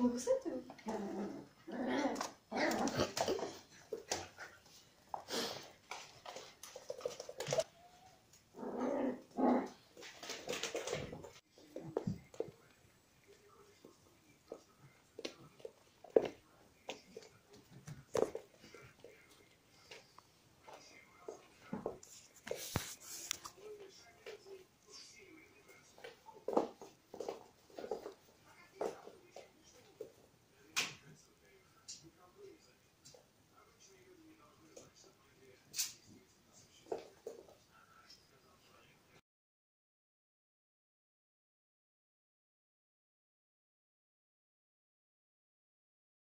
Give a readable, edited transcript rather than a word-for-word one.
On vous souhaite